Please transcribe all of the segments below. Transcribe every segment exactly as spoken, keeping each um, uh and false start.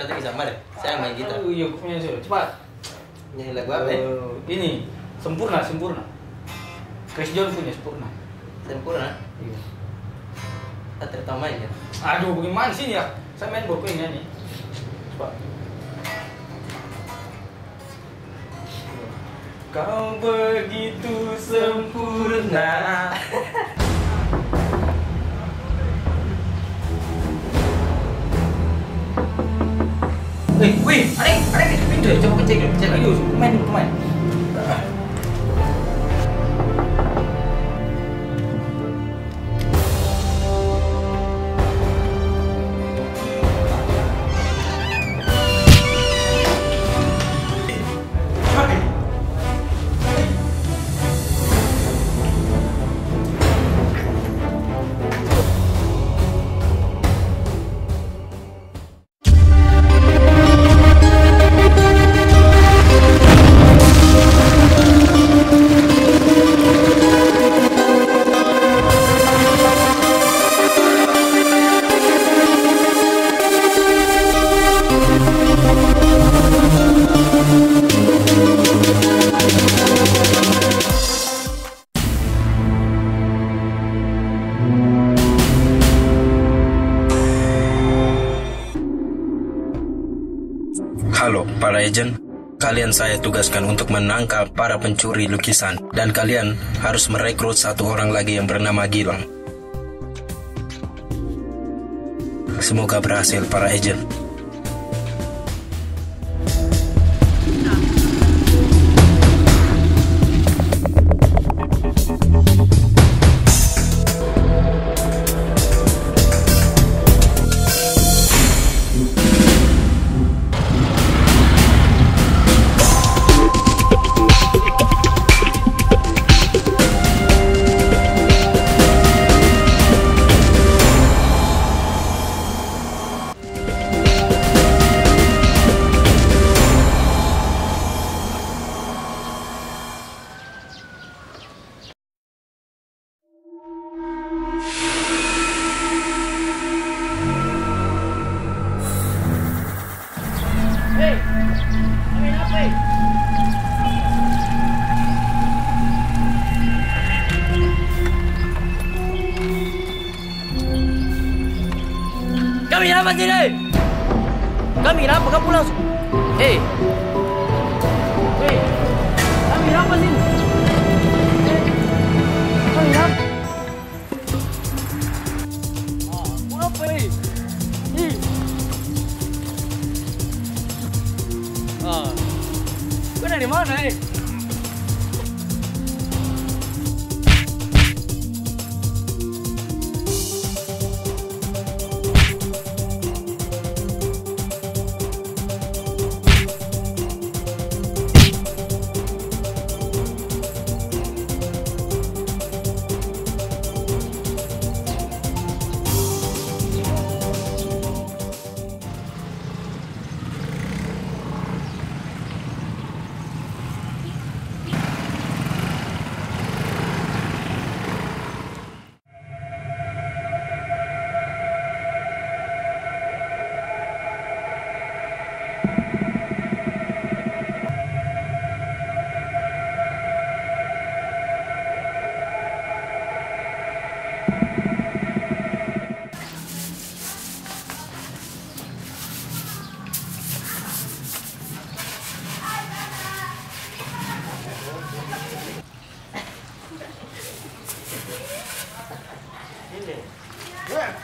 Saya nanti bisa deh. Saya main gitar. Oh iya, punya sih. Coba nyanyi lagu apa? Uh, ini sempurna, sempurna. Chris John punya sempurna. Sempurna? Iya. Kita terutama ya. Aduh, bagaimana sih ya? Saya main buku ini nih. Coba. Kau begitu sempurna. Wih, wih, ada ada pintu, coba kecek dulu, kecek dulu, main, main. Halo para agent, kalian saya tugaskan untuk menangkap para pencuri lukisan dan kalian harus merekrut satu orang lagi yang bernama Gilang. Semoga berhasil para agent. Kami dapat sini. Kami dapat kau pulang. Hei. Hei. Kami dapat sini. Kami dapat. Ah, pulang pergi. Ih. Ah. Kau dari mana ni?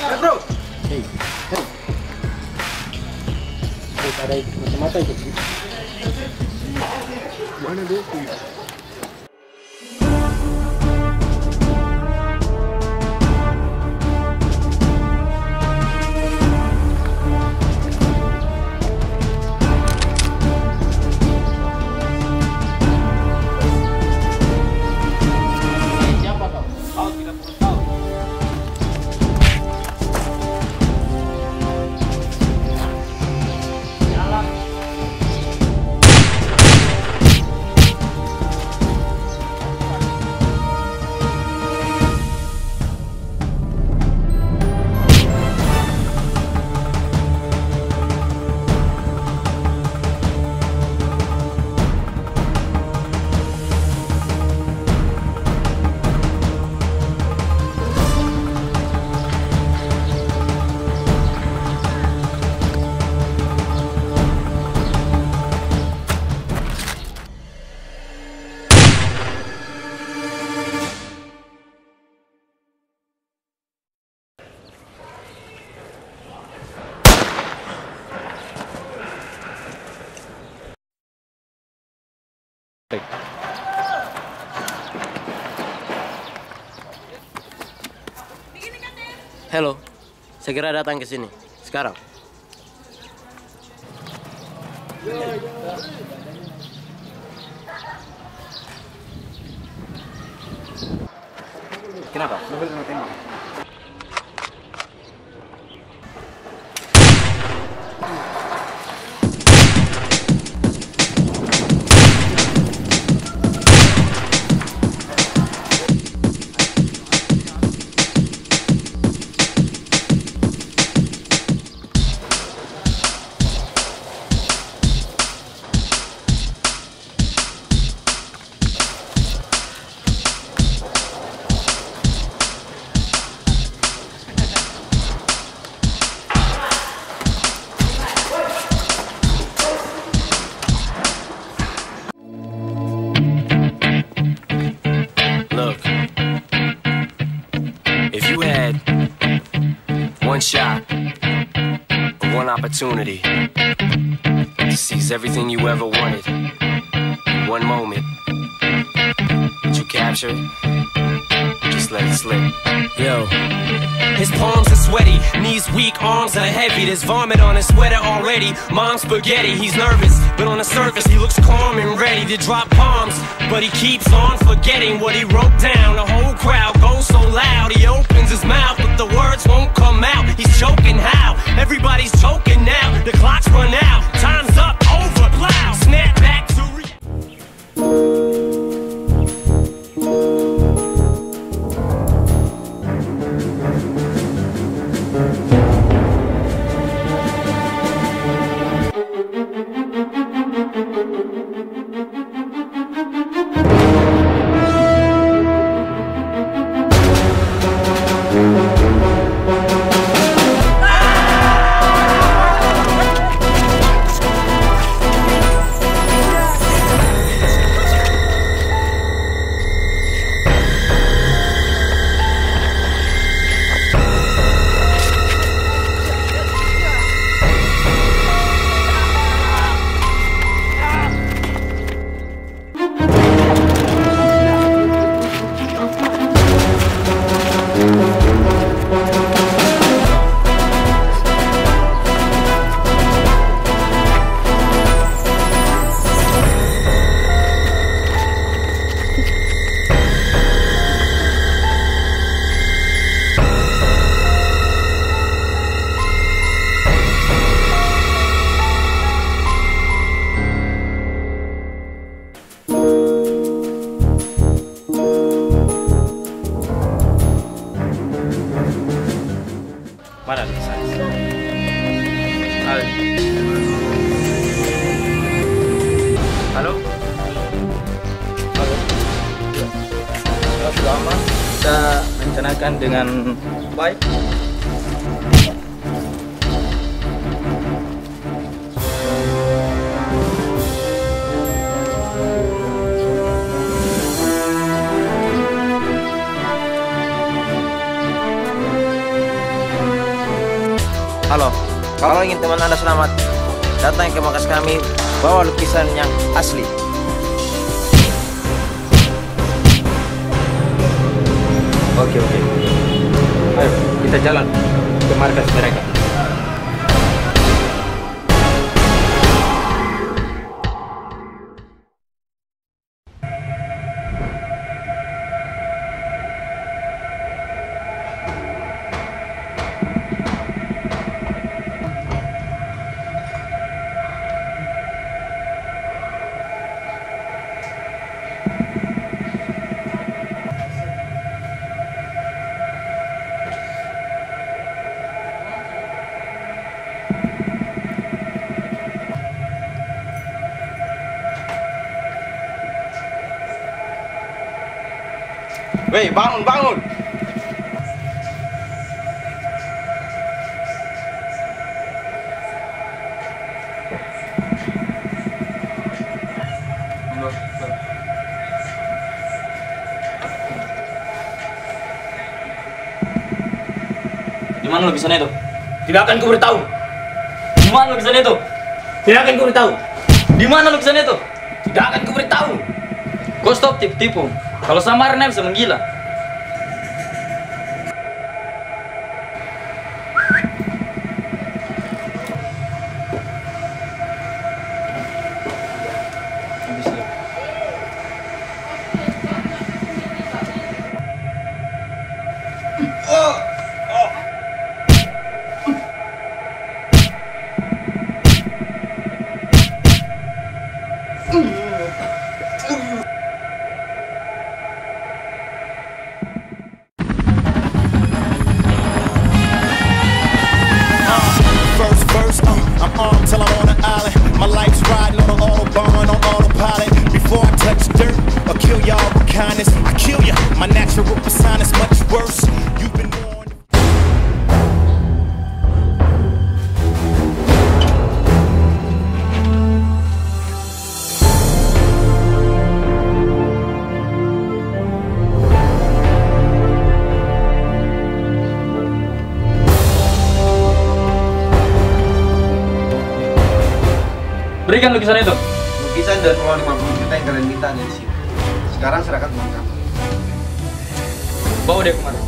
Hey, bro. Hey, hey. Ada mata-mata itu. Mana dia tuh? Halo, segera datang ke sini sekarang. Kenapa? One shot, one opportunity to seize everything you ever wanted. One moment that you captured, just let it slip. Yo. His palms are sweaty, knees weak, arms are heavy. There's vomit on his sweater already. Mom's spaghetti, he's nervous, but on the surface he looks calm and ready to drop bombs. But he keeps on forgetting what he wrote down. The whole crowd goes so loud, he opens his mouth, but the words won't come out. He's choking how? Everybody's choking now. The clock's run out, time's up, over, plow. Snap back to reality. Kita mencanakan dengan baik. Halo, kalau ingin teman Anda selamat, datang ke markas kami, bawa lukisan yang asli. Oke, oke. Ayo, kita jalan ke markas mereka. Weh, bangun, bangun! Gimana lukisan itu? Tidak akan ku beritahu. Gimana lukisan itu? Tidak akan ku beritahu. Dimana lukisan itu? Tidak akan ku beritahu. Kau stop tipu-tipu. Kalau sama Renai bisa menggila. Berikan lukisan itu. Lukisan dan uang lima puluh juta yang kalian minta ada di sini. Sekarang serahkan uang kamu. Bawa dia kemana?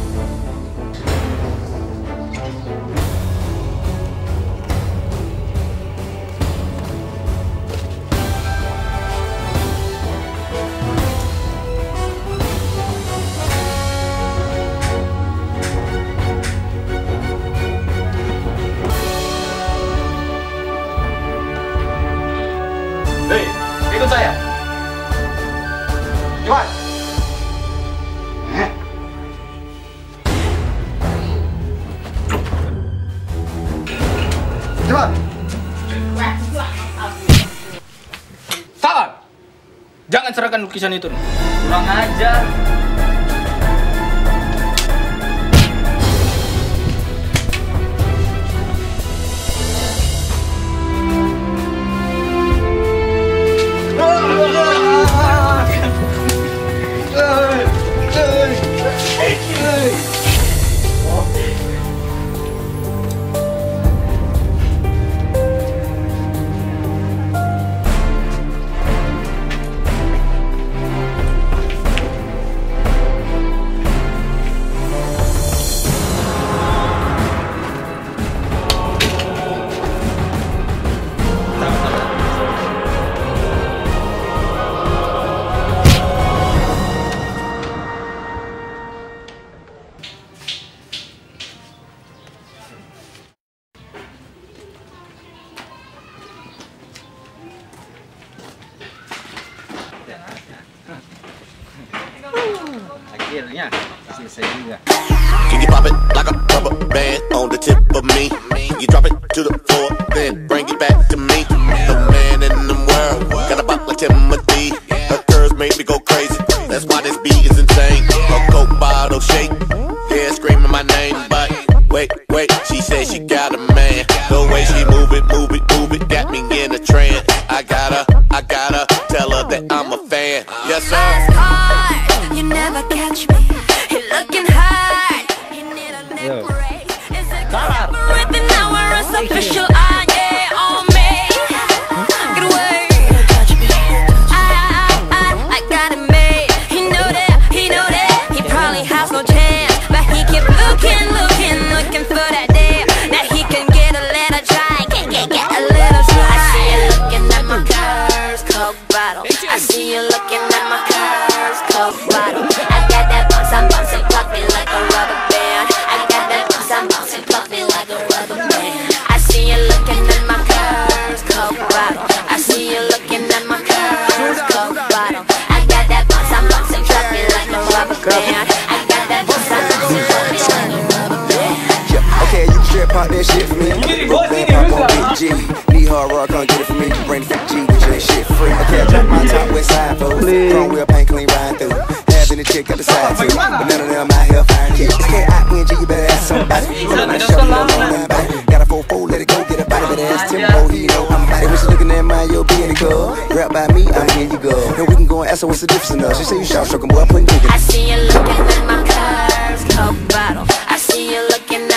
Serahkan lukisan itu. Kurang ajar. Akhirnya selesai juga. Can you pop it like a rubber band on the tip of me? You drop it to the floor, then bring it back to me. The man in the world got a pop like Timothy. Her curves made me go crazy. That's why this beat is insane. A coke bottle shake, yeah, screaming my name, but wait, wait, she said she got a man. The way she move it, move it, move it, got me in a trance. I gotta, I gotta tell her that I'm a fan. Yes sir. You never catch me, he looking hard. He need a neck parade. Is it with an hour? official aja on me. Get away. I, I, I got it made. He know that, he know that. He probably has no chance, but he keep looking, looking, looking for that day that he can get a little try, get, get, get a little try. I see you looking at my curves, coke bottle. I see you looking at my curves, coke bottle. I got that bounce, I'm bouncing, pluck me like a rubber band. I got that bounce, I'm bouncing, pluck me like a rubber band. I see you looking at my curves, coke bottle. I see you looking at my curves, coke bottle. I got that bounce, I'm bouncing, pluck me like a rubber band. I got that bounce, I'm bouncing, pluck me like a rubber band. Yeah, okay, you can trip out that shit for me. Need hard rock, come get it for me. You bring the G, but you ain't shit free. Okay, I drop my top with side folks. Throwing wheel paint clean ride through. Having a chick at the side too, but none of them out here find you. I can't out when G, you better ask somebody. You know that show, you don't know nothing about it. Got a four four, let it go, get a body. Better ask Timbo, he know I'm about it. When she looking at mine, you'll be in the club. Grab by me, I'm here you go. And we can go and ask her what's the difference in us. She say you shot stroking, boy, I'm putting dick in. I see you looking at my curves, coke bottle. I see you looking at